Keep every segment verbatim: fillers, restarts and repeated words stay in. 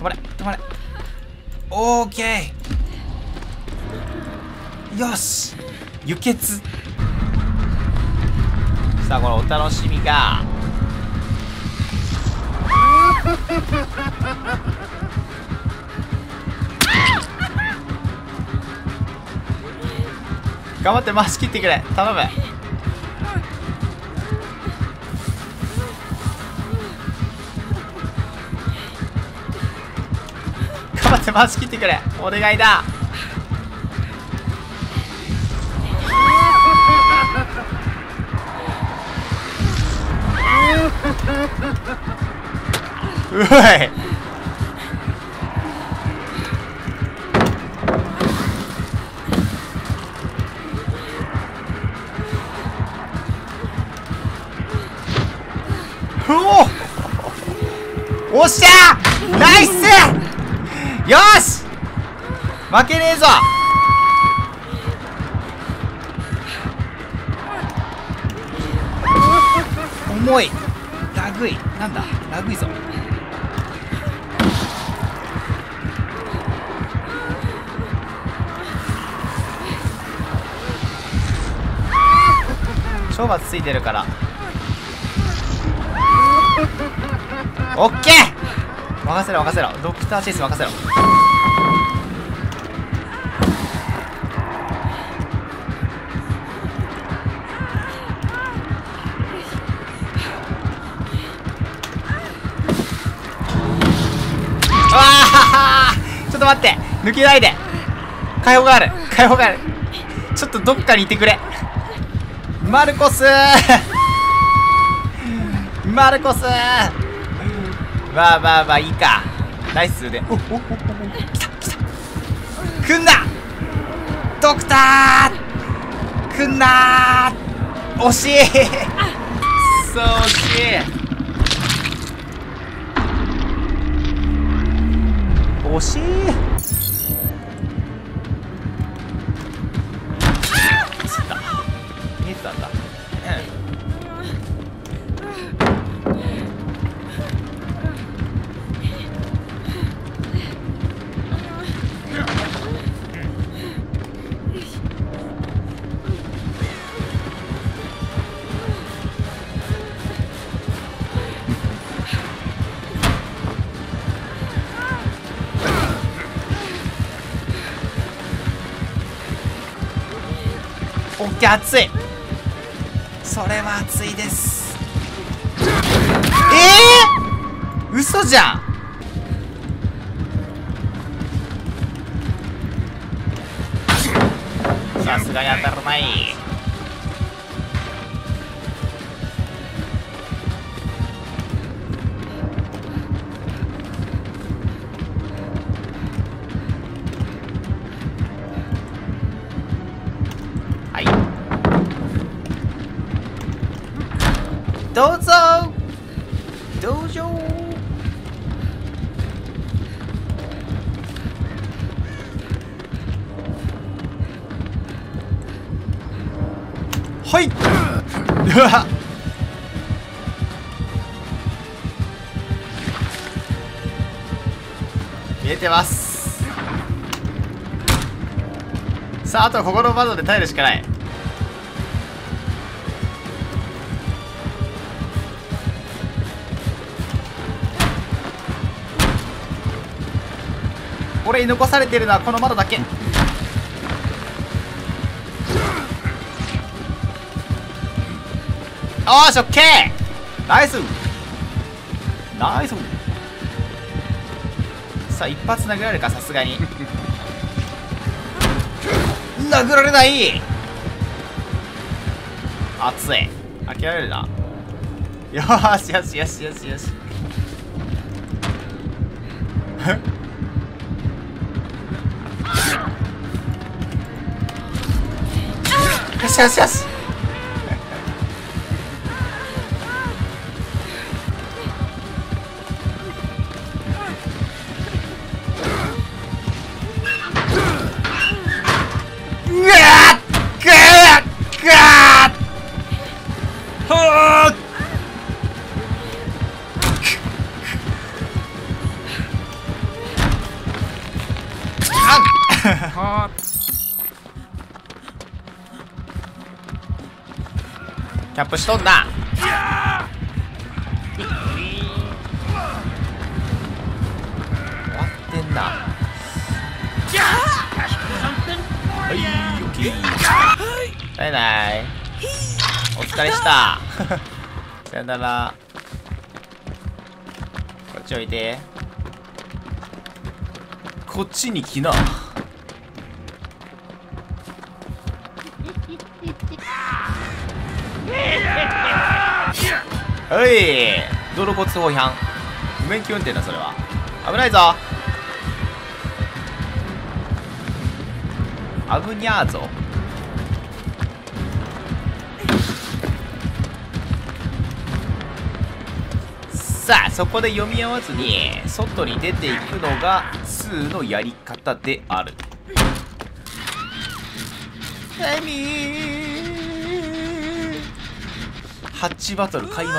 止まれ止まれ。オーケー、よし輸血。さあこれお楽しみか。頑張って回し切ってくれ、頼む。頑張って回し切ってくれ、お願いだ。うおい、おっしゃー、ナイス。よし負けねえぞ。重い、ラグい、なんだラグいぞ。懲罰ついてるから。オッケー、任せろ任せろ、ドクターチェイス任せろ。あー、ちょっと待って、抜けないで、解放がある解放がある。ちょっとどっかにいてくれマルコスーマルコスー。まあまあまあいいか。ナイスで。おおおお、来た来た、来んなドクター、来んなー、惜しいそう惜しい惜しい。つった、見えてたんだ。うん、オッケー、熱い、それは熱いです。えー、嘘じゃん。さすがに当たらない。どうぞどうぞ。はい、うわっ、見えてます。さああとはここの窓で耐えるしかない。俺に残されてるのはこの窓だけ。おし、オッケー、ナイスナイス。さあ一発殴られるか、さすがに殴られない。熱い、開けられるな。よしよしよしよしよしよしよしよしうわっ、ぐーっぐーっほーっ。な。キャップしとんな。終わってんな。はい、バイバイ。お疲れした。さよなら。こっちおいで。こっちに来な。おい、道路交通法違反、無免許運転だ。それは危ないぞ。危にゃーぞ。さあ、そこで読み合わずに外に出ていくのがにのやり方である。エミーハッチバトル開幕。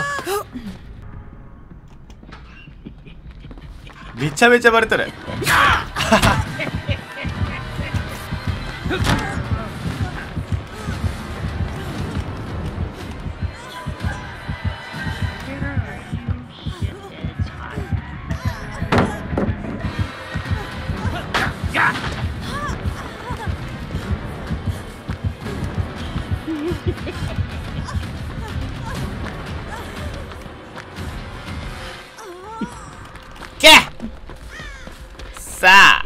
めちゃめちゃバレとる。さあ、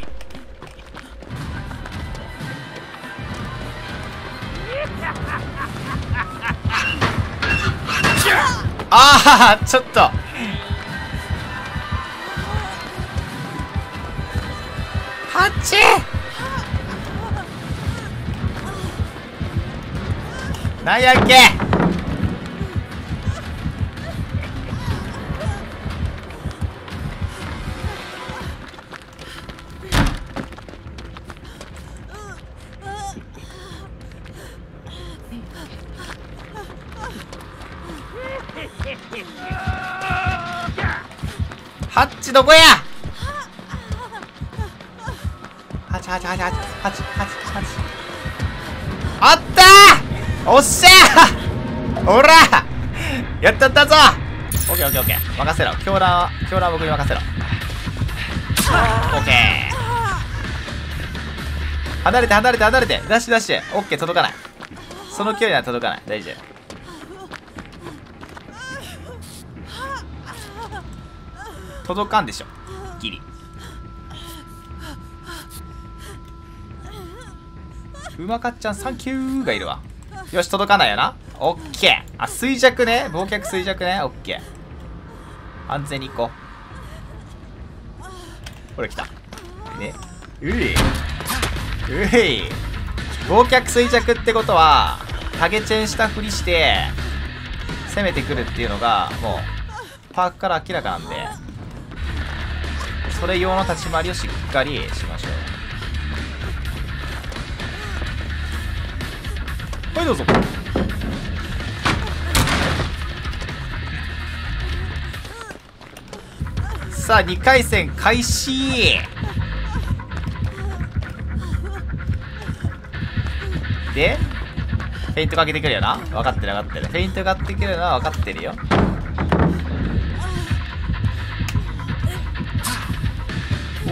ああ、ちょっとハッチなんやっけ。ハッチどこや。ハチハチハチハチハチハチハチあったー。おっしゃー、おらやっちゃったぞ。オッケーオッケーオッケー、任せろ。強羅は強羅は僕に任せろ。オッケー、離れて離れて離れて、ダッシュダッシュ。オッケー、届かない。その距離なら届かない、大丈夫。届かんでしょ、ギリ。うまかっちゃんサンキューがいるわ。よし、届かないよな。オッケー。あ、衰弱ね、忘却衰弱ね。オッケー、安全に行こう。ほら来たね。ういうい、忘却衰弱ってことはタゲチェンしたふりして攻めてくるっていうのがもうパークから明らかなんで、それ用の立ち回りをしっかりしましょう。はい、どうぞ。さあ、にかい戦開始で、フェイントかけてくるよな。分かってる分かってる、フェイントかけてくるのは分かってるよ。おお、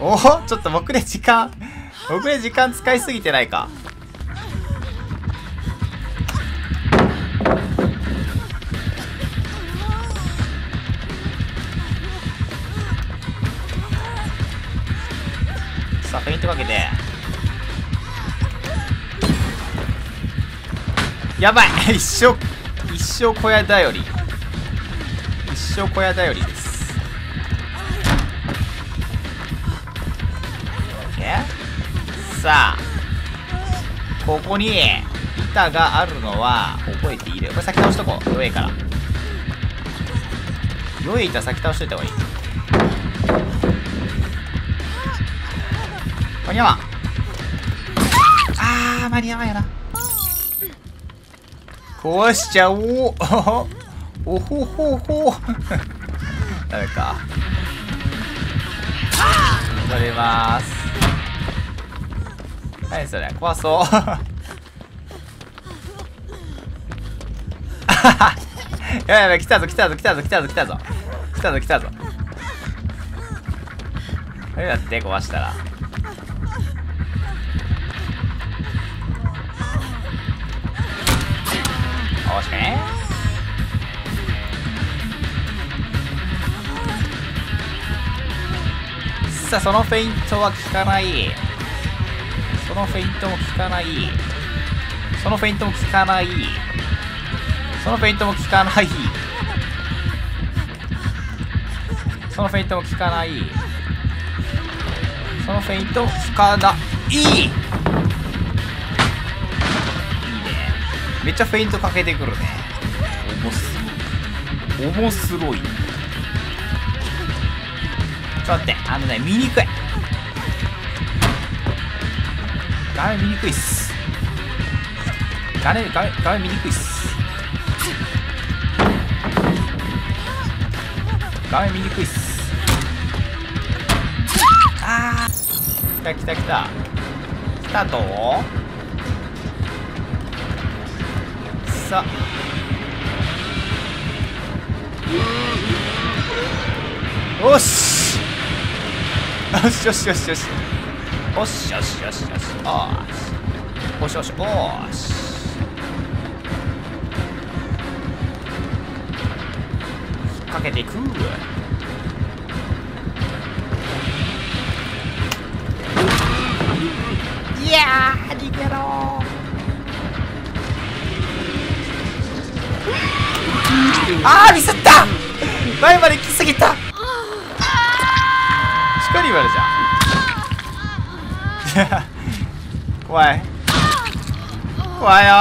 おお、ちょっと僕で時間僕で時間使いすぎてないか。フェイントかけて、やばい。一生一生小屋頼り、一生小屋頼りです。さあ、ここに板があるのは覚えている。これ先倒しとこう、弱いから。弱い板先倒しといた方がいい。間に合わん。あー、間に合わんやな。壊しちゃおう。おほほほ。ダメか。戻れまーす。何それ、怖そう。やばいやばい、来たぞ来たぞ来たぞ来たぞ来たぞ来たぞ来たぞ。どうやって壊したら。おしね。さあ、そのフェイントは効かない。そのフェイントも効かない。そのフェイントも効かない。そのフェイントも効かない。そのフェイントも効かない。そのフェイントも効かない。いいね。めっちゃフェイントかけてくるね。おもすごい。ちょっと待って、あのね、見にくい。画面見にくいっす。画面、画面、画面見にくいっす。画面見にくいっす。あー、来た来た来た。スタート。さあ、よしよしよしよしよしよしよしよしよしよしよしよしよし。かけていく。いやー、逃げろー。あー、ミスった。前まで来すぎた。しっかり言われじゃん。怖い怖いよー。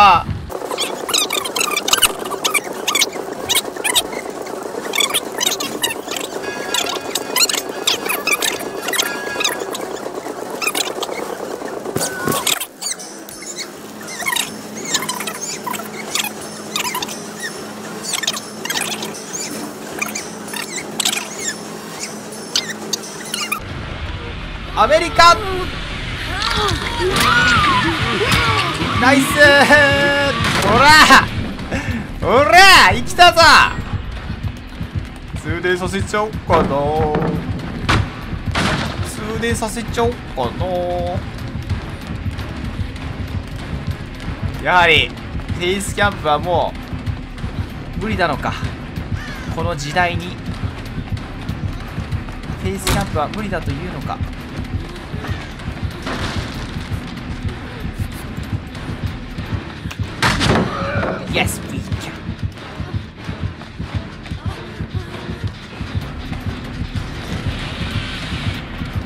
アメリカナイス。おらおら、生きたぞ。通電させちゃおっかな。通電させちゃおっかな。やはりフェイスキャンプはもう無理なのか。この時代にフェイスキャンプは無理だというのか。Yes, we can.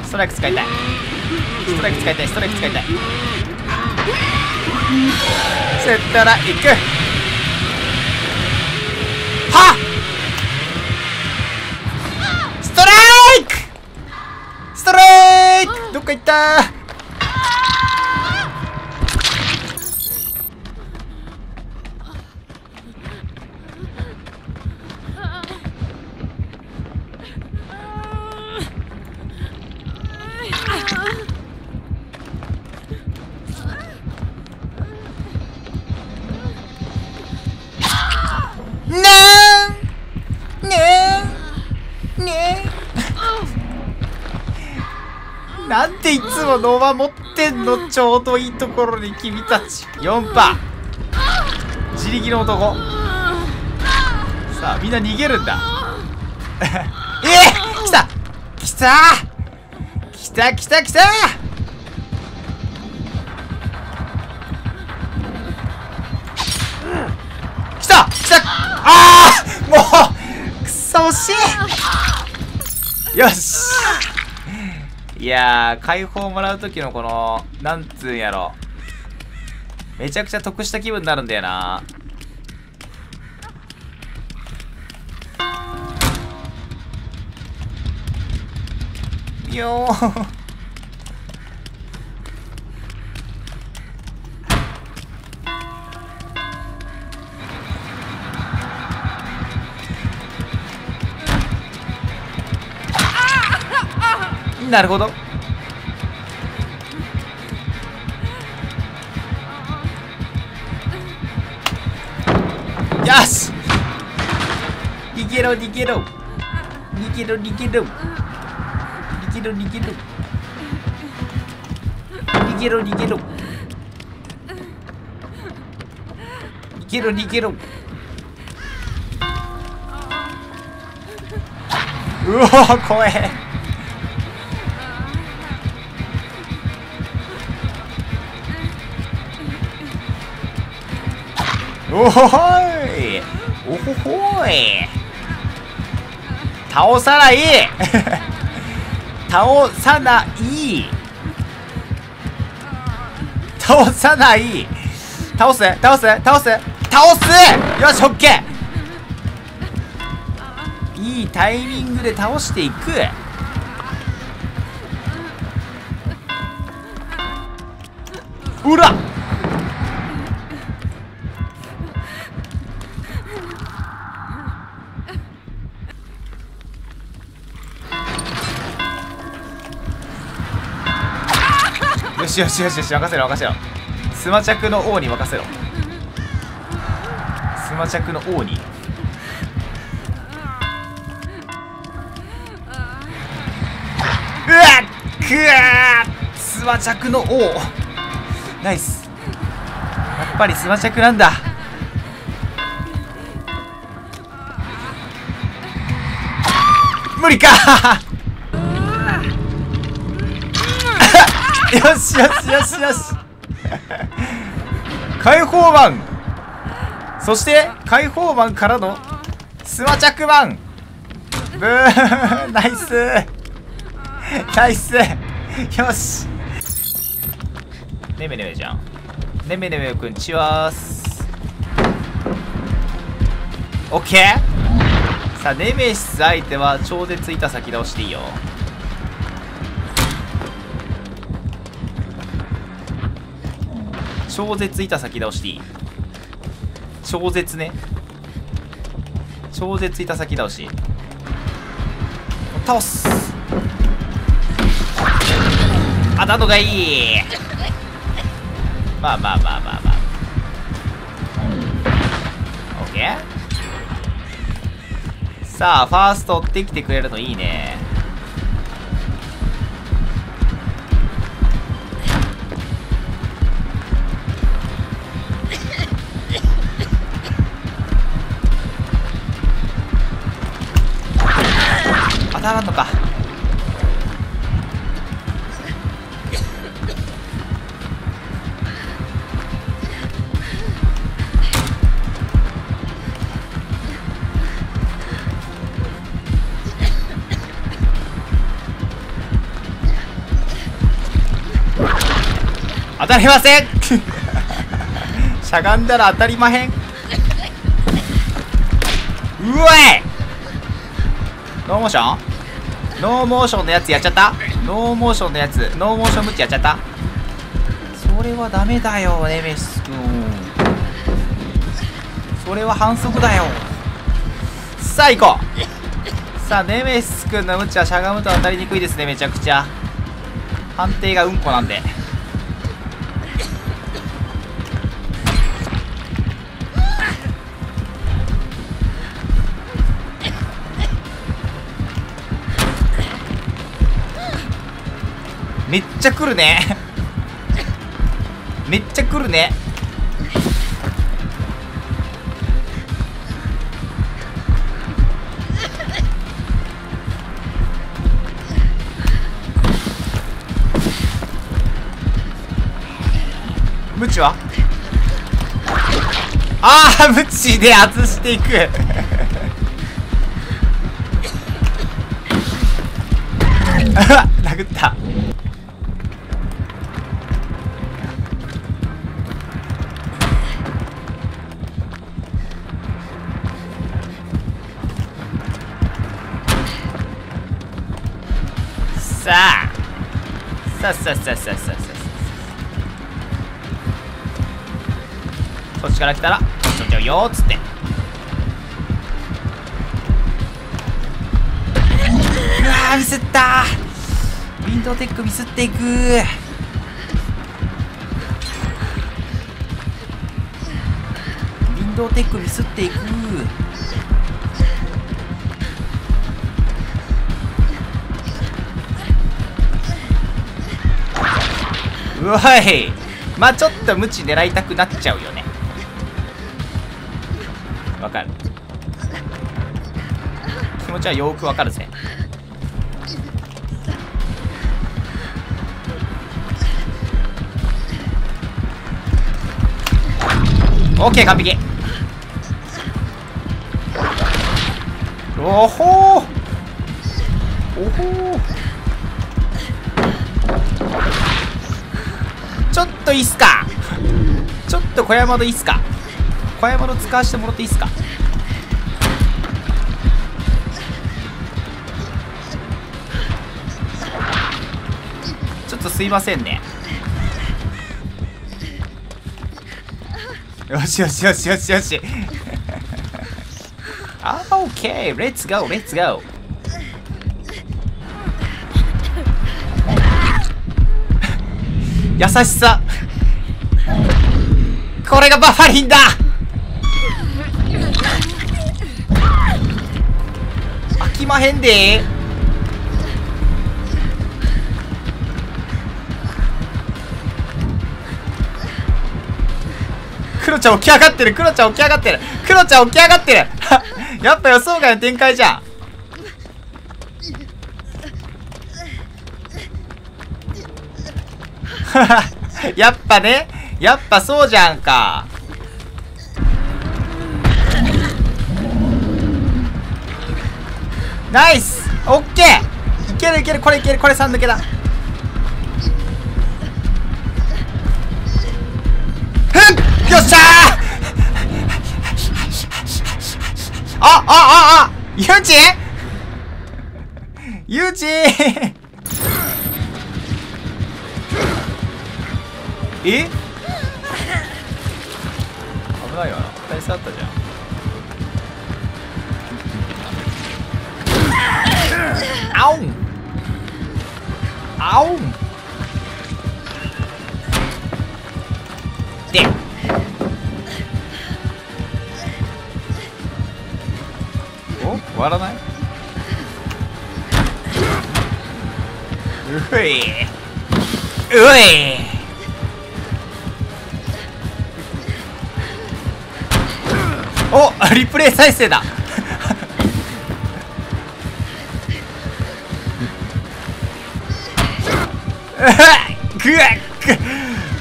ストライク使いたい。ストライク使いたい。ストライク使いたい。絶対行く。はっ。ストライク。ストライク。どっか行ったー。なんでいつもノーバー持ってんの。ちょうどいいところに君たち。よんパー自力の男。さあ、みんな逃げるんだ。えっ、来た来た来た来た来た。来た来た。あー、もうくそ惜しい。よし、いやー、解放もらうときのこの、なんつうんやろ。めちゃくちゃ得した気分になるんだよな。よー。なるほど。よし、逃げろ逃げろ逃げろ逃げろ逃げろ逃げろ逃げろ逃げろ逃げろ逃げろ。うおー、怖え。おほほい、おほほい、倒さない倒さない倒さない倒す倒す倒す倒す。よし、オッケー。いいタイミングで倒していく。うらっ、よしよしよしよし、任せろ任せろ、スマチャクの王に任せろ、スマチャクの王に。うわっくわー、スマチャクの王、ナイス。やっぱりスマチャクなんだ。無理かよしよしよしよし解放マン、そして解放マンからのスマチャクマン、ブーナイスナイスよし、ねめねめじゃん、ねめねめくんちはーす。オッケー。さあネメシス相手は超絶板先倒していいよ。超絶板先倒していい、超絶ね、超絶板先倒し倒す。当たるのがいい。まあまあまあまあまあ、オッケー。さあファースト追ってきてくれるのいいね。当たらんのか。当たりませんしゃがんだら当たりまへん。うえい、ノーモーション、ノーモーションのやつやっちゃった、ノーモーションのやつ、ノーモーションムチやっちゃった。それはダメだよネメシス君、それは反則だよ。さあ行こう。さあネメシス君のムチはしゃがむと当たりにくいですね、めちゃくちゃ判定がうんこなんで。めっちゃ来るねめっちゃ来るね。ムチはああムチで外していく殴ったさあ、さあさあさあさあさあ、そっちから来たら「ちょっとよ」っつってうわーミスったー、インドテックミスっていく。ウィンドウテックミスっていく。うわい、まあちょっと無知狙いたくなっちゃうよね、わかる、気持ちはよくわかるぜ。オッケー、完璧。おほーおほー、ちょっといいっすか、ちょっと小山のいいっすか、小山の使わせてもらっていいっすか。ちょっとすいませんね。よしよしよしよしよしあー、オッケー、レッツゴーレッツゴー優しさこれがバファリンだ。飽きまへんでー。クロちゃん起き上がってる、クロちゃん起き上がってる、クロちゃん起き上がってるやっぱ予想外の展開じゃん。やっぱね、やっぱそうじゃんか。ナイス、オッケー、いけるいける、これいける、これさん抜けだ。よっしゃー、ああああ、ユージユージえ、危ないわな、ふたりあったじゃん。あおんあおんで終わらない。うふい、うい、お、リプレイ再生だうわっ、ぐわっ、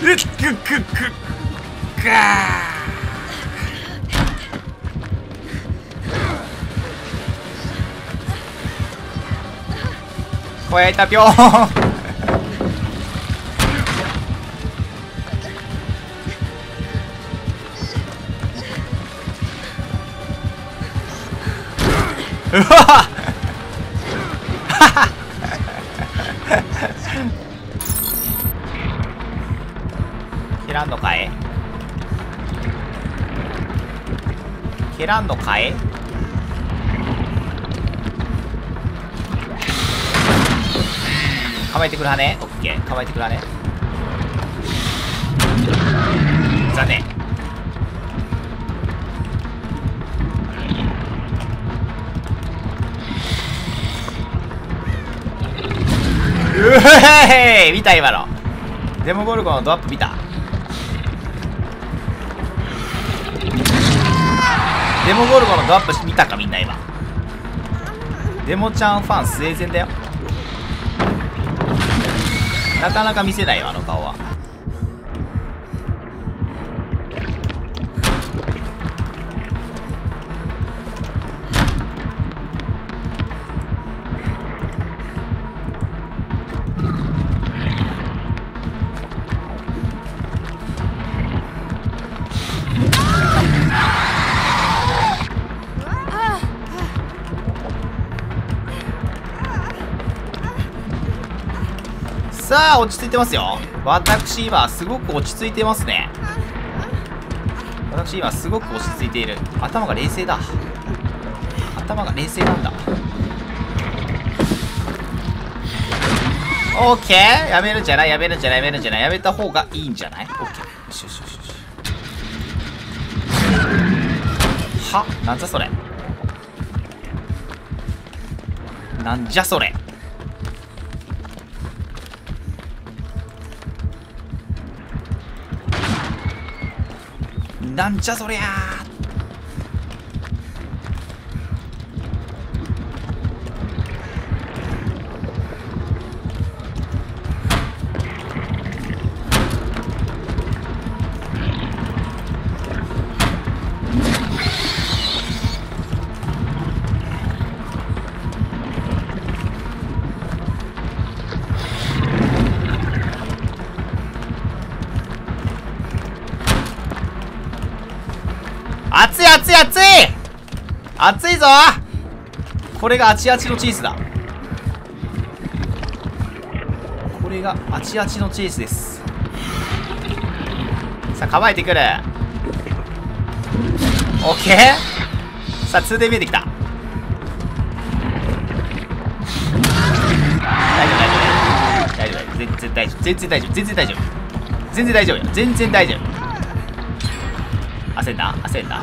ぐっぐっぐっぐっぐっ、こうやったぴょんうわ蹴らんのかえ、蹴らんのかえ、構えてくるはね、オッケー、構えてくるはね、残念。うへへ、見た今のデモゴルゴのドアップ見た、デモゴルゴのドアップ見たかみんな今。デモちゃんファン生前だよ、なかなか見せないよあの顔は。さあ落ち着いてますよ、私今すごく落ち着いてますね、私今すごく落ち着いている、頭が冷静だ、頭が冷静なんだ。オッケー、やめるんじゃない、やめるんじゃない、やめるんじゃない、やめた方がいいんじゃない。オッケー、よしよしよしよし。は、なんじゃそれ、なんじゃそれ。なんじゃそりゃー。熱い熱い熱い熱いぞ。これがアチアチのチーズだ。これがアチアチのチーズです。さあ構えてくる。オッケー。さあにで見えてきた。大丈夫大丈夫大丈夫大丈夫全然大丈夫全然大丈夫全然大丈夫全然大丈夫。焦んな焦んな。オ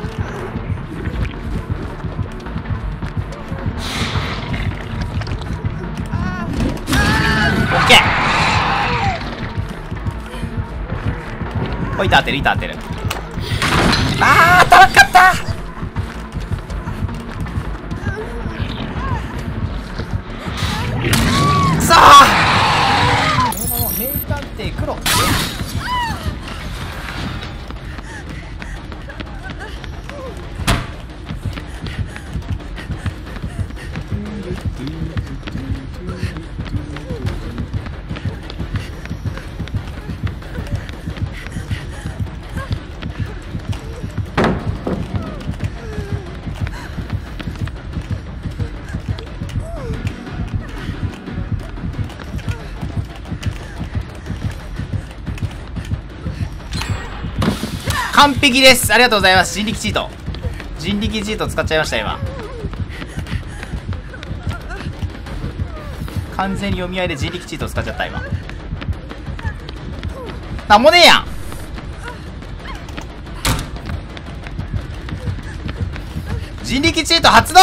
ッケー。お、板当てる板当てる。ああ当たらんかった。くそー。この名探偵黒。完璧です。ありがとうございます。人力チート人力チート使っちゃいました。今完全に読み合いで人力チート使っちゃった。今なんもねえやん。人力チート発動。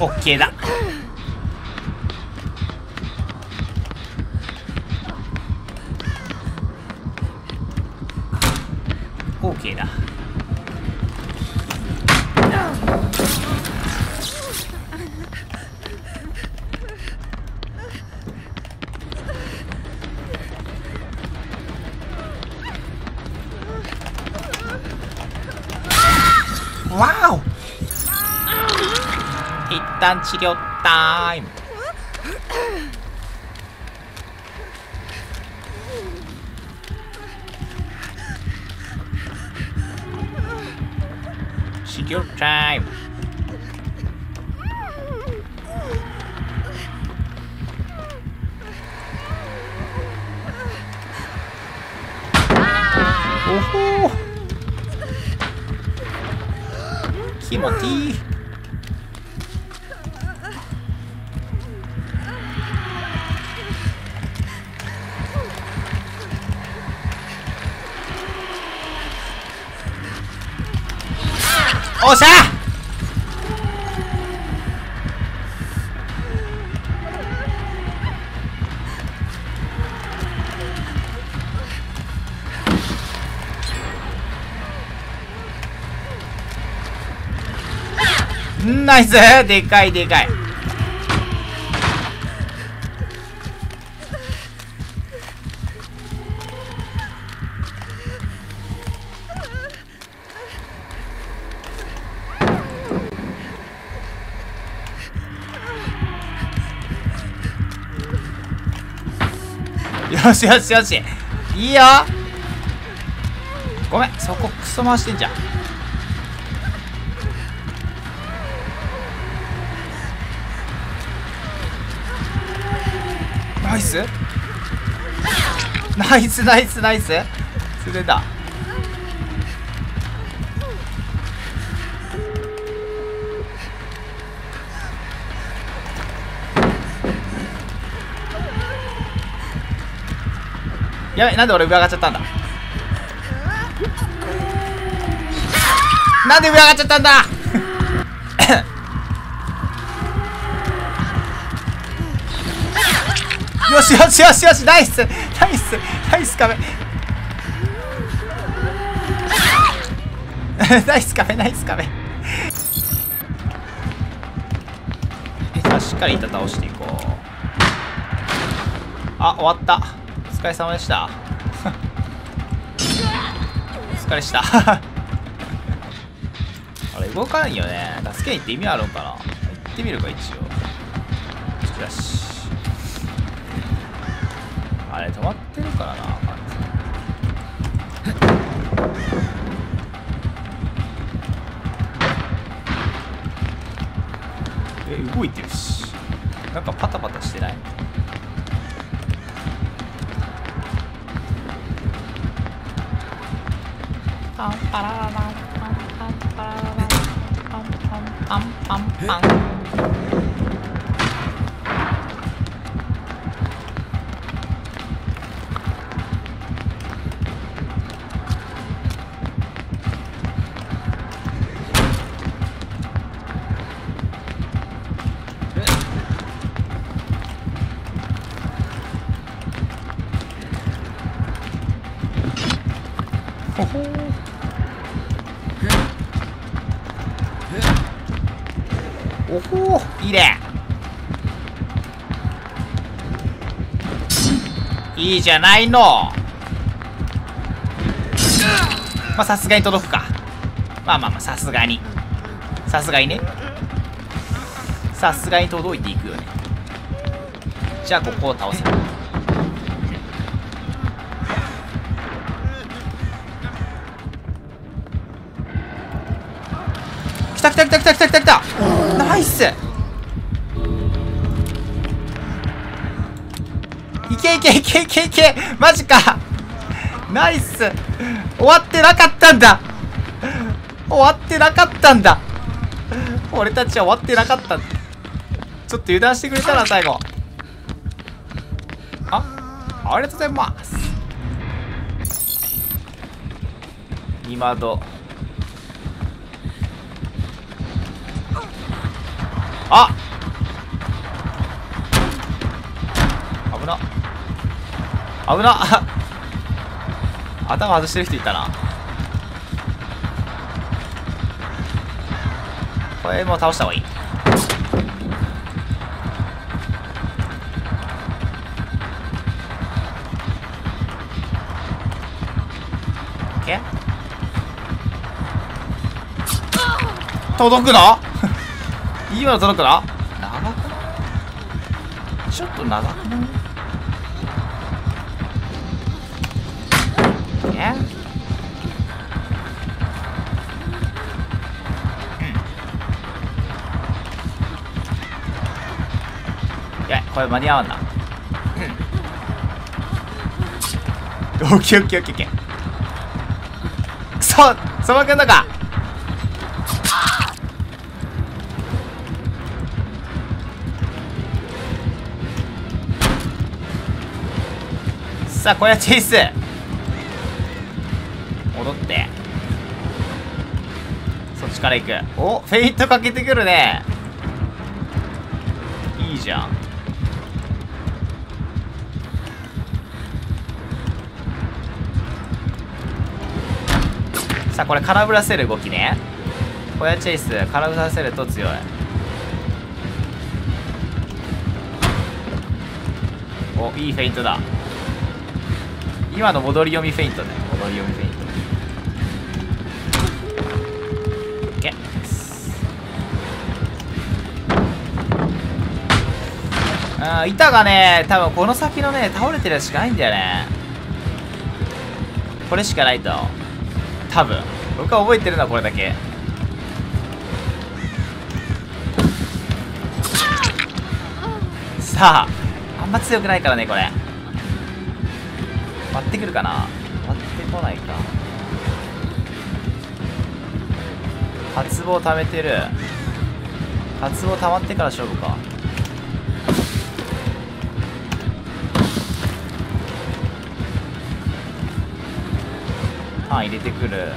オッケーだ。オッケーだ。わお。一旦治療タイム。治療タイム。おほー、気持ちいい。おっしゃー、ナイス。でかいでかい。よしよしよし、いいよ。ごめん、そこクソ回してんじゃん。ナイスナイスナイスナイス、釣れた。やべ、なんで俺上上がっちゃったんだ、なんで上上がっちゃったんだよしよしよしよし、ナイスナイスナイスカメナイスカメナイスカメしっかり板倒していこう。あ、終わった、お疲れ様でしたお疲れしたあれ動かんよね、助けに行って意味あるんかな、行ってみるか一応。突き出しあれ止まってるからな、完全にえ、動いてるし、なんかパタパタしてない。パンパララパンパンパララパンパンパンパンパンパン。ほほー、おほー、いいね、いいじゃないの。まあさすがに届くか、まあまあまあさすがにさすがにね、さすがに届いていくよね。じゃあここを倒せ。きたきたきたきたきたきたきた、ナイス、いけいけいけいけいけ、マジか、ナイス、終わってなかったんだ、終わってなかったんだ、俺たちは終わってなかったんだ。ちょっと油断してくれたな最後。あ、ありがとうございます。今どあ、危な危な頭外してる人いたな。これもう倒した方がいい。届くの今の届くな、長くない、ちょっと長くない、え、うん、いやこれ間に合わんな、うん、オッケーオッケーオッケーオッケー。そう、そばくんのか、さあこれはチェイス、戻ってそっちから行く。お、フェイントかけてくるね、いいじゃん。さあこれ空振らせる動きね、これはチェイス、空振らせると強い。お、いいフェイントだ、今の戻り読みフェイントね、戻り読みフェイント。ああ、板がね、多分この先のね、倒れてるやつしかないんだよね。これしかないと。多分僕は覚えてるのはこれだけ。さああんま強くないからねこれ。割ってくるかな、割ってこないか。発砲溜めてる。発砲溜まってから勝負か。ターン入れてくる。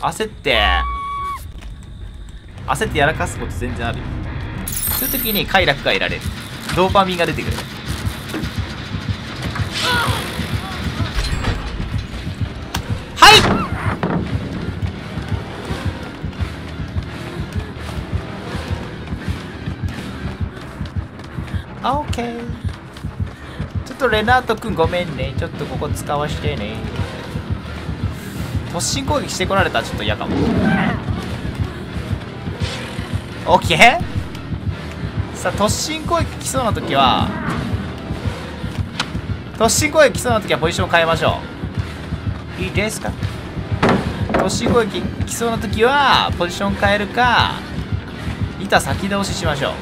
ああ焦って焦ってやらかすこと全然あるよ。そういう時に快楽が得られる。ドーパミンが出てくる。オッケー。ちょっとレナート君ごめんね。ちょっとここ使わしてね。突進攻撃してこられたらちょっと嫌かも。オッケー。さあ突進攻撃来そうな時は突進攻撃来そうな時はポジション変えましょう。いいですか。突進攻撃来そうな時はポジション変えるか板先倒ししましょう。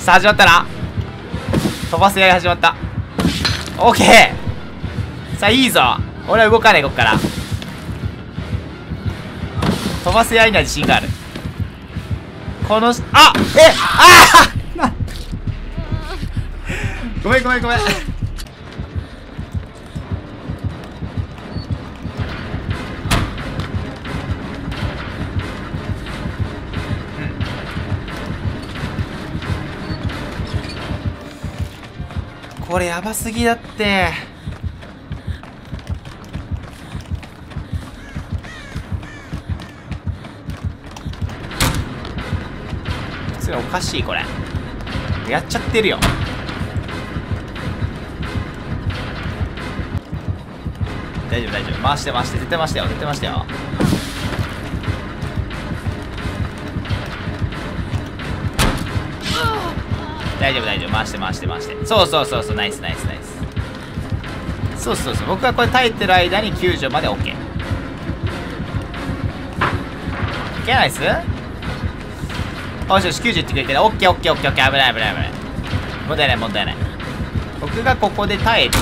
さあ始まったな。飛ばすやり始まった。オッケー。さあいいぞ。俺は動かねえ。こっから飛ばすやりには自信がある。このあえああごめんごめんごめんこれやばすぎだって。普通におかしい。これやっちゃってるよ。大丈夫大丈夫。回して回して絶対回してよ絶対回してよ。大丈夫大丈夫。回して回して回して。そうそうそうそう。ナイスナイスナイス。そうそうそう。僕がこれ耐えてる間に救助まで OK。 OK ナイス。よしよし救助ってくれてる。 OKOKOKOK。 危ない危ない危ない。問題ない問題ない。僕がここで耐えて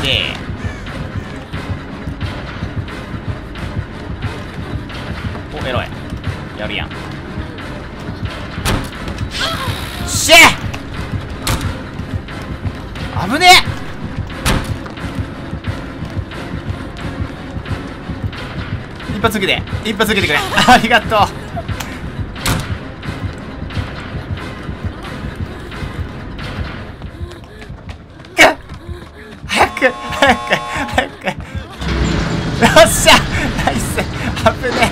おエロいやるやん。シェッ危ねえ。一発受けて一発受けてくれありがとう早く早く早くよっしゃナイス。危ね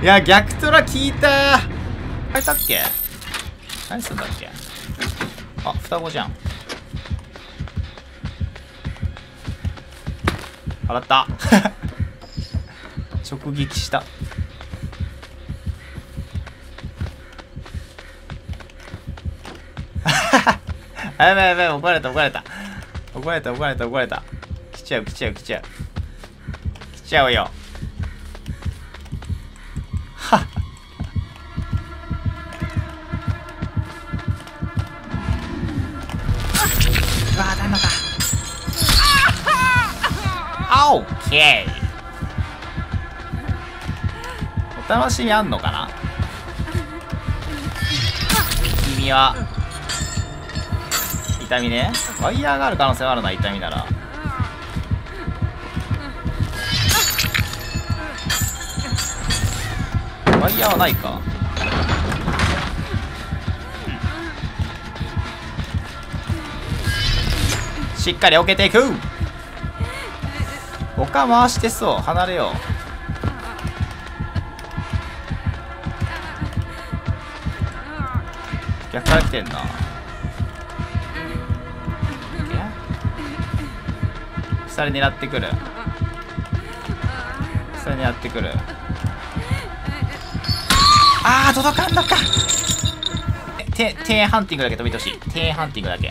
え。いや逆トラ効いた。あれだっけ何するんだっけ。あ双子じゃん。洗った直撃した。あやばいやばい。怒られた怒られた怒られた怒られた怒られた。来ちゃう来ちゃう来ちゃう来ちゃうよ。はっうわー旦那か。オッケー。お楽しみあんのかな君は。痛みね。ワイヤーがある可能性はあるな。痛みならワイヤーはないか。しっかり避けていく。他回してそう。離れよう。逆から来てんな。鎖狙ってくる。それにやってくる。あー、届かんのか。手、手ハンティングだけ飛びてほしい。手ハンティングだけ。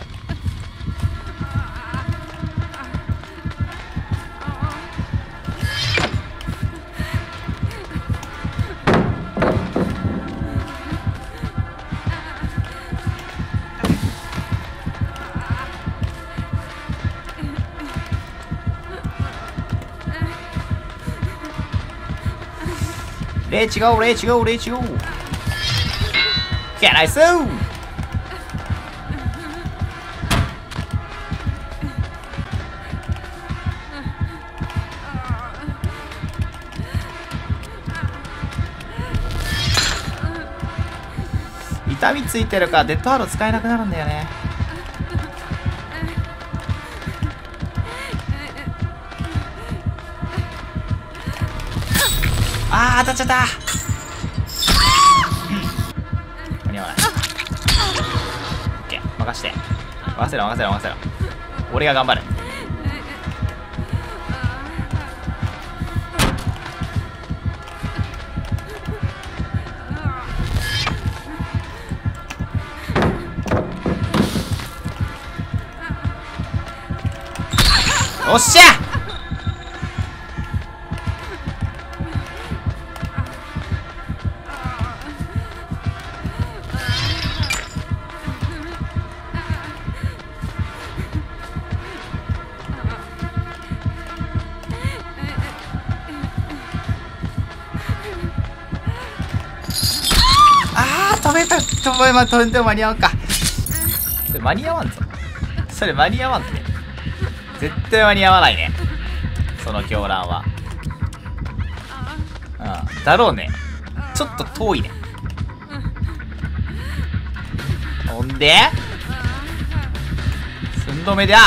レッチゴーレッチゴーレッチゴー。ナイスー。痛みついてるからデッドハード使えなくなるんだよね。あー、当たっちゃった。間に合わない。 OK、 任して任せろ任せろ任せろ、俺が頑張る。おっしゃ。飛べば飛んでも間に合うか。それ間に合わんぞ。それ間に合わんぞ。絶対間に合わないね、その狂乱は。うん、だろうね。ちょっと遠いね。ほんで寸止めだ。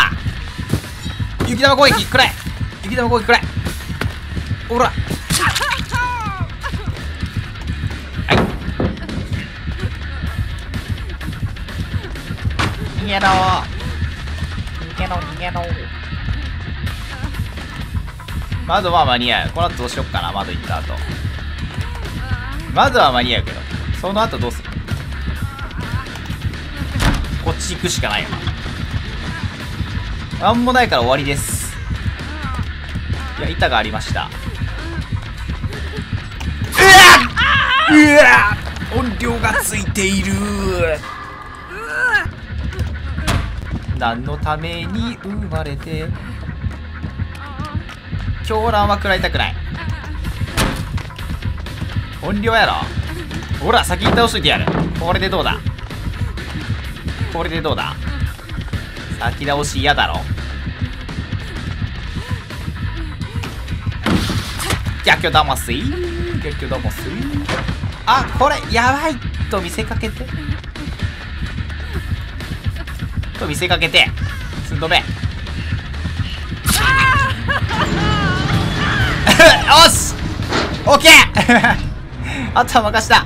雪玉攻撃くらい、雪玉攻撃くらい。ほら逃げろ逃げろ逃げろ。窓は間に合う。この後どうしよっかな。窓行った後窓は間に合うけど、その後どうする。こっち行くしかないよな。なんもないから終わりです。いや、板がありました。うわっうわっ、音量がついている。何のために生まれて。狂乱は食らいたくない。音量やろ。ほら先に倒しといてやる。これでどうだ、これでどうだ。先倒し嫌だろ。逆境魂、逆境魂。あ、これやばいと見せかけてと見せかけて寸止め。よし、オッケー。あとは任した。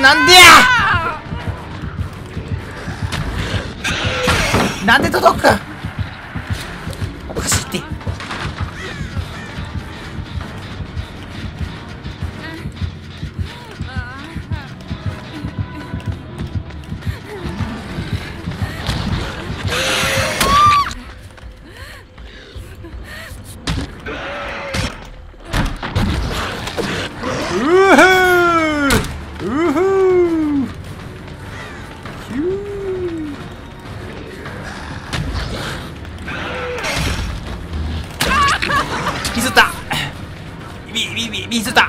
なんでや。なんで届く。おかしいって。うー水だ。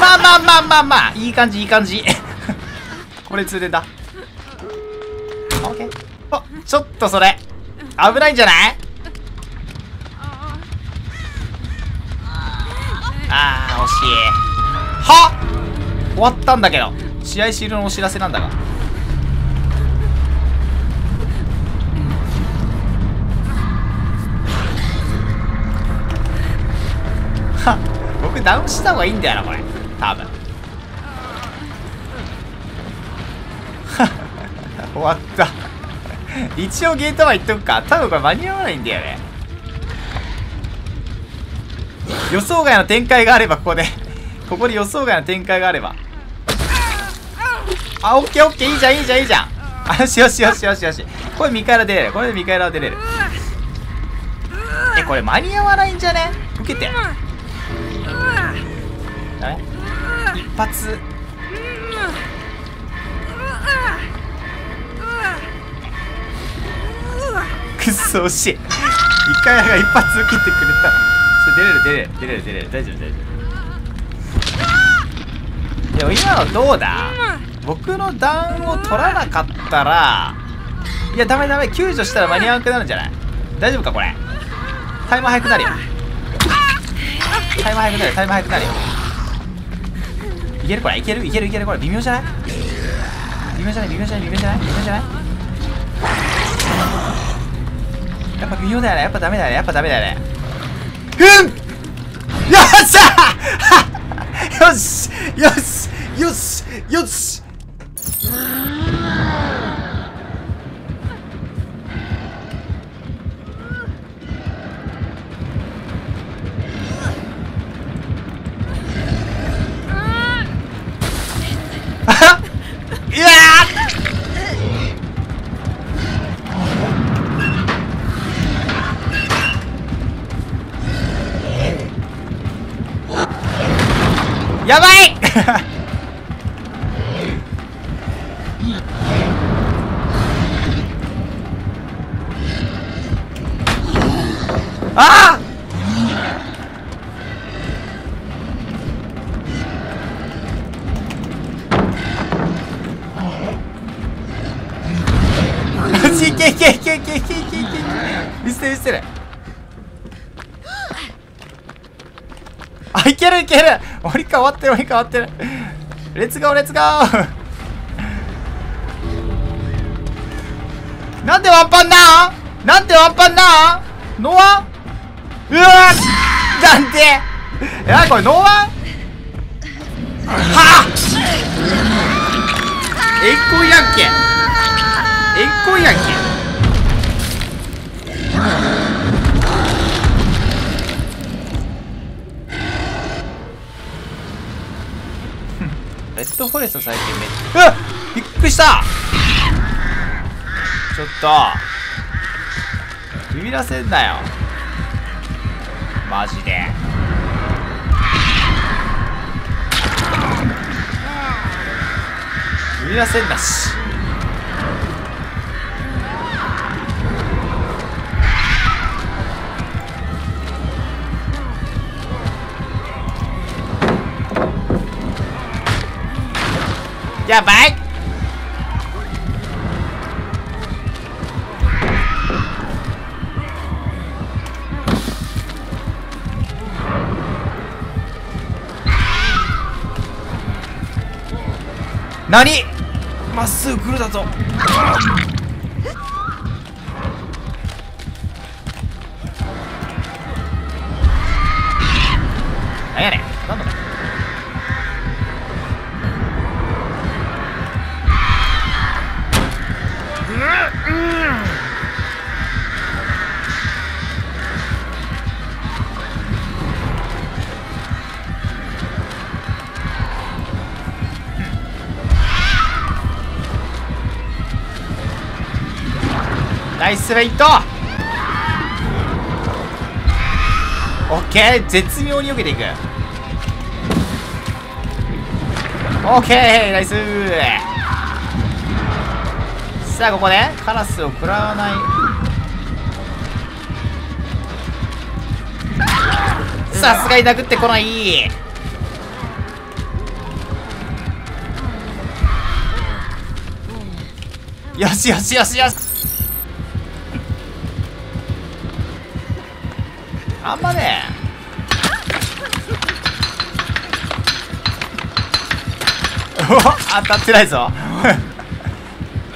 まあまあまあまあまあ、いい感じいい感じ。これ通電だ。オッケー。あ、ちょっとそれ危ないんじゃない。あー惜しい。はっ終わったんだけど。試合終了のお知らせなんだが、はっ、僕ダウンした方がいいんだよなこれ多分。終わった一応ゲートは行っとくか。多分これ間に合わないんだよね。予想外の展開があればここでここで予想外の展開があれば、あ、オッケーオッケー、いいじゃんいいじゃんいいじゃん。あ、よしよしよしよしよし。これミカエラ出れる、これでミカエラは出れる。え、これ間に合わないんじゃね、受けてダメ一発。くっそ惜しい。ミカエラが一発受けてくれた。それ出れる出れる出れる出れる、大丈夫大丈夫。でも今のどうだ、僕のダウンを取らなかったら、いやダメダメ、救助したら間に合わなくなるんじゃない、大丈夫かこれ。タイマー早くなるよ、タイマー早くなるよ、タイマー早くなるよ。いけるこれ、いけるいけるいける、これ微妙じゃない微妙じゃない微妙じゃない微妙じゃない微妙じゃない、やっぱ微妙だよね、やっぱダメだよね、やっぱダメだよね。うん、よっしゃよしよしよしよし。あっ、いやーやばいああいけいけいけいけいけいけいけいけいけいけ、見せて見せて、あ、いけるいける、折り変わってる折り変わってる、レッツゴーレッツゴーなんでワンパンなん、なんでワンパンなんノーワン、うわーなんでえ、なにこれノーワンはぁ、えんこいやんけ、えんこいやんけ。レッドフォレスト最近めっちゃ、うわっびっくりした、ちょっとビビらせんなよマジで。ビビらせんなし、やばい。何？まっすぐ来るだぞ。何やねん。何だ。ナイスフェイント、オッケー、絶妙に避けていく、オッケーナイスー。さあここでカラスを食らわない、さすがに殴ってこない、よしよしよしよし。あんまね当たってないぞ。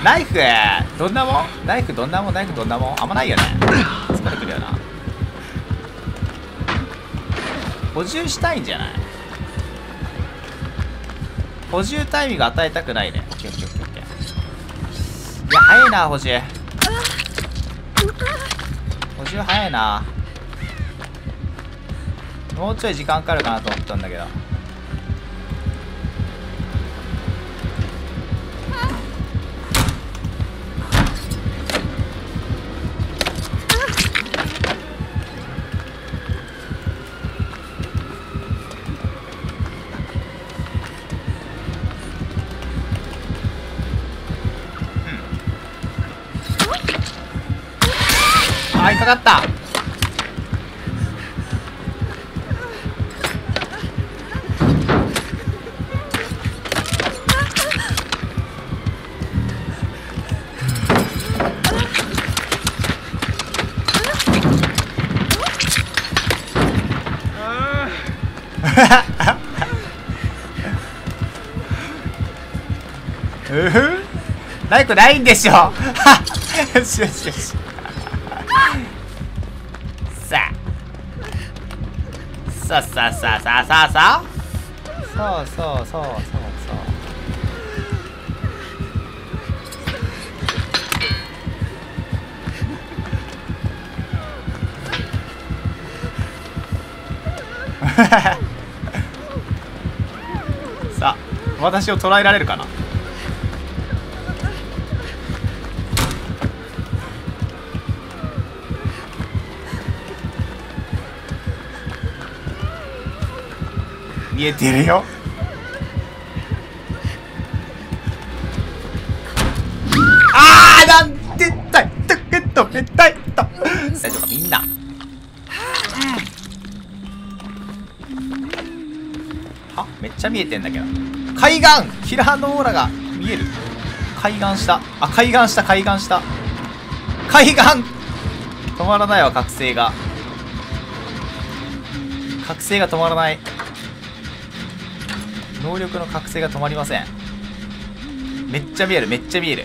ナイフどんなもん、ナイフどんなもん、ナイフどんなもん、あんまないよね。疲れてるよな。補充したいんじゃない？補充タイミング与えたくないね。オッケーオッケーオッケー。いや早いな補充。補充早いな。もうちょい時間かかるかなと思ったんだけど。あ、引っかかった。うふないくないんでしょ。はっよしよしよし。さあさあさあさあさあさあ、そうそうそうそうそうさあ、私を捕らえられるかな。見えてるよ。ああ、なんてったい、たけっと、めったいと。大丈夫か、みんな。あ、めっちゃ見えてんだけど。海岸、キラーのオーラが見える。海岸した、あ、海岸した、海岸した。海岸。止まらないわ、覚醒が。覚醒が止まらない。能力の覚醒が止まりません。めっちゃ見える、めっちゃ見える。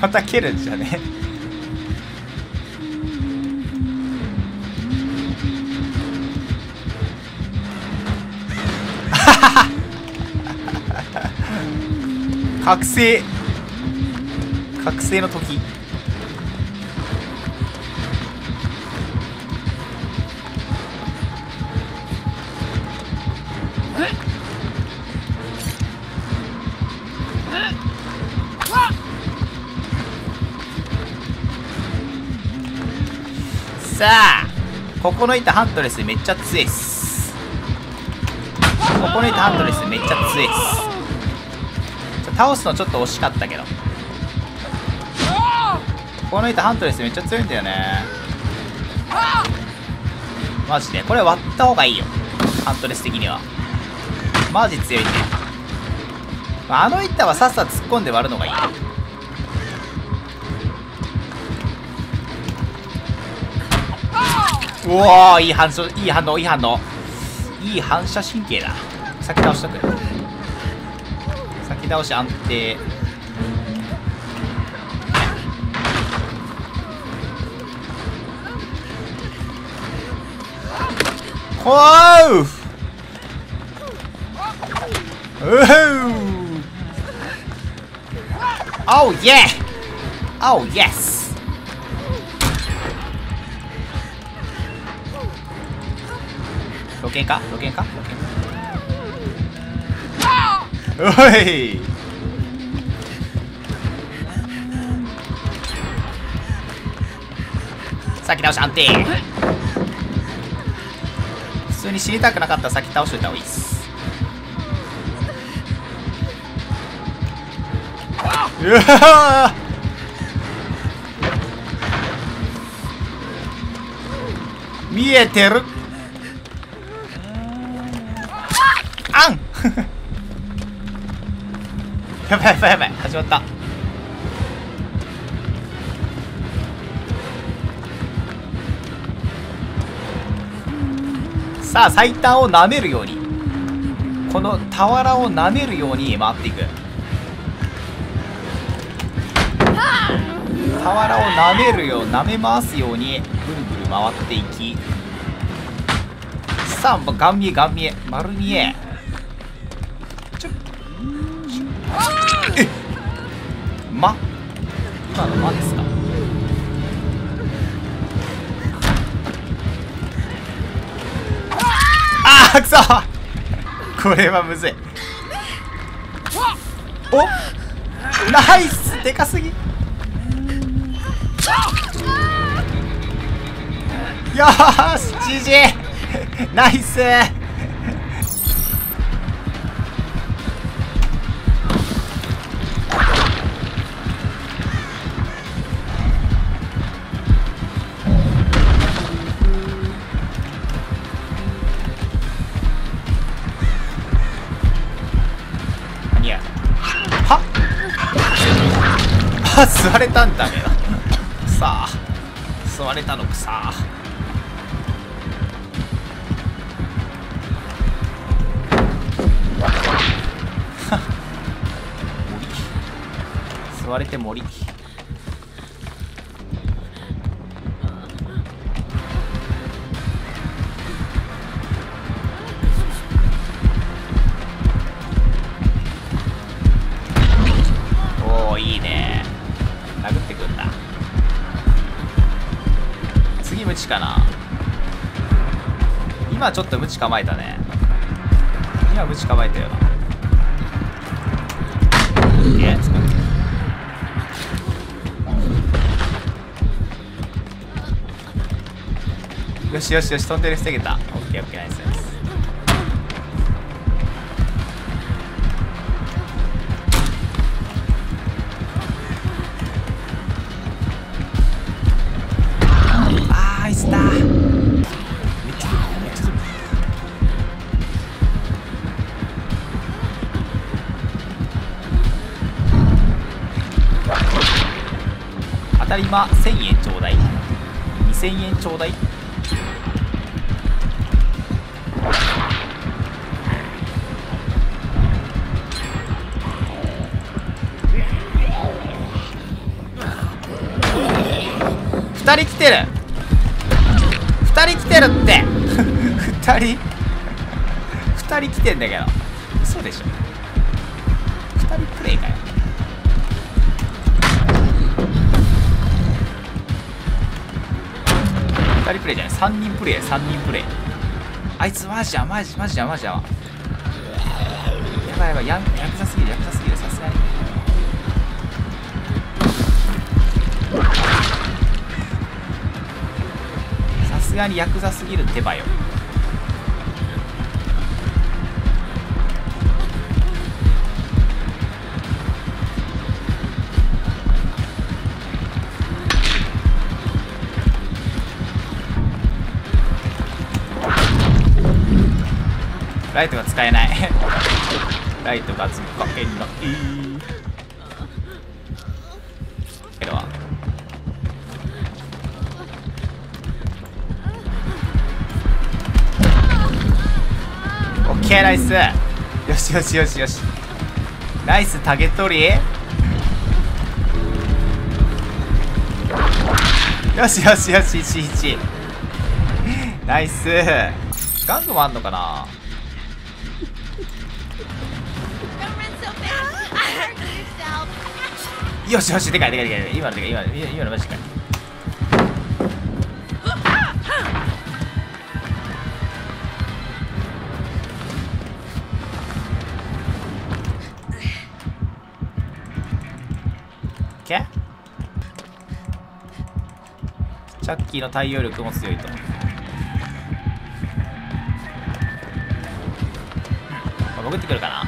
また蹴るんじゃね。覚醒、覚醒の時。さあ、ここの板ハントレスめっちゃ強いっす。ここの板ハントレスめっちゃ強いっす。倒すのちょっと惜しかったけど、ここの板ハントレスめっちゃ強いんだよね。マジでこれ割った方がいいよ、ハントレス的には。マジ強いね。あの板はさっさと突っ込んで割るのがいい。うおー、いい反射、いい反応、いい反応、いい反射神経だ。先倒しとく、先倒し安定。ほーうーおーイエーおーイエス。露見か、露見か、露見か。おい先倒し安定。普通に死にたくなかったら先倒しといた方がいいっす。うわ見えてる。やばいやばいやばい、始まった。さあ最短を舐めるように、この俵を舐めるように回っていく。俵を舐めるよう舐め回すようにぐるぐる回っていき、さあガン見えガン見え丸見え。ちょえっま今のまですか。あーくそこれはむずい。おナイスでかすぎ。よーしじじいナイス。吸われたんだね。さあ吸われたのくさ。吸われて森。おおいいね。殴ってくんだ。次ムチかな。今ちょっとムチ構えたね。今ムチ構えたよな。えよしよしよし飛んでる防げた。オッケーオッケーナイスナイス。当たりませんえんちょうだいにせんえんちょうだい。ふたり来てるふたり来てるって。ふたりふたり来てんだけど嘘でしょ。ふたりプレイかよ。ふたりプレイじゃないさんにんプレイやさんにんプレイ。あいつマジやマジマジやマジやわ。やばいやばいやんやくざすぎるやくざすぎるさすがに。さすがにやくざすぎるってばよ。ライトが使えない。ライトが使えないけどはオッケーナイス。よしよしよしよしナイスタゲ取り。よしよしよしいちいちナイス。ガンドもあんのかな。よしよしでかいでかいでかい今のでかい今の今のマジでかい。チャッキーの対応力も強いと思う。潜ってくるかな。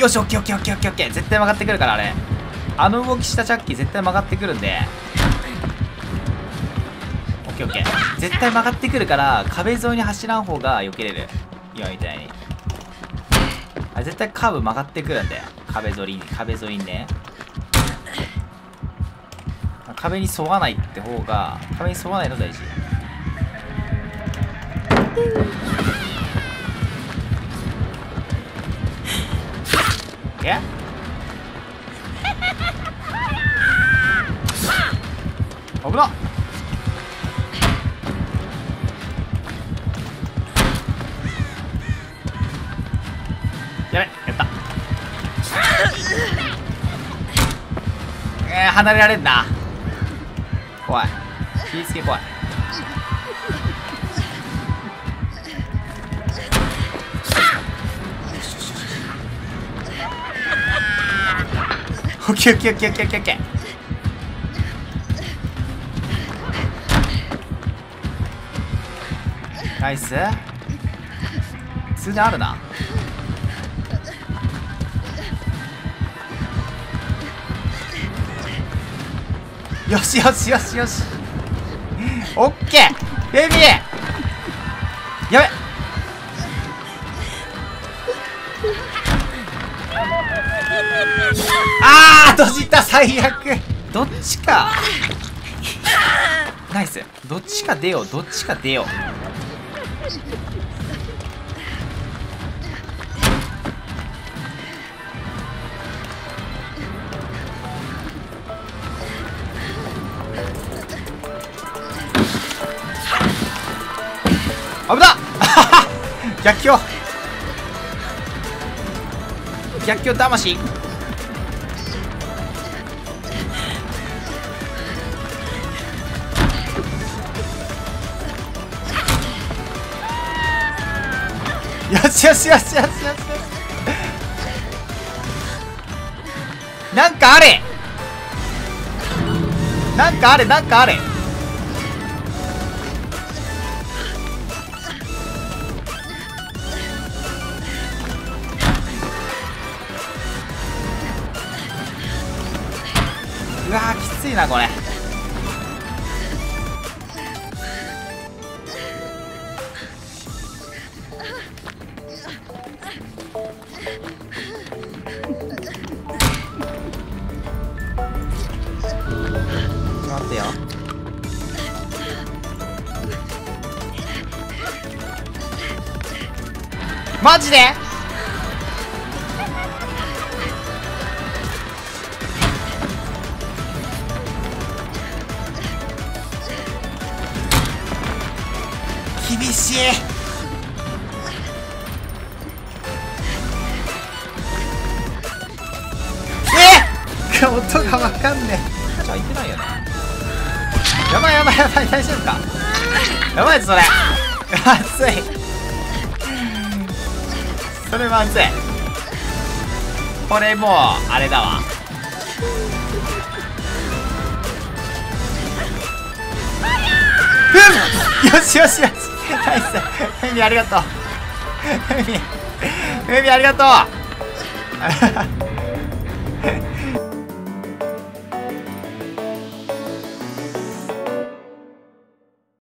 よしオッケーオッケーオッケーオッケーオッケー絶対曲がってくるからあれ。あの動きしたチャッキー絶対曲がってくるんでオッケーオッケー絶対曲がってくるから壁沿いに走らん方が避けれる今みたいに。あれ絶対カーブ曲がってくるんで、壁沿いに、壁沿いにね。壁に沿わないって方が、壁に沿わないの大事。え？危なっ。やべ、やった。えー、離れられんな。怖い。気ぃつけ怖い。オッケーオッケーオッケーオッケーオッケーオッケー。ナイス。通電あるな。よしよしよしよし。オッケーベビー。やべ。あー閉じた、最悪。どっちか。ナイス。どっちか出よう、どっちか出よう。危なっ逆境、逆境魂。よしよしよしよしよし。なんかあれ、なんかあれ、なんかあれ。うわー、きついなこれ。マジで厳しい。えっ音がわかんねえ。じゃあいけないよね。やばいやばいやばい、大丈夫か。やばいそれ熱い、それは熱い。これもうあれだわ。うん、よしよしよし。ナイス。ふみありがとう。ふみ、ふみありがとう。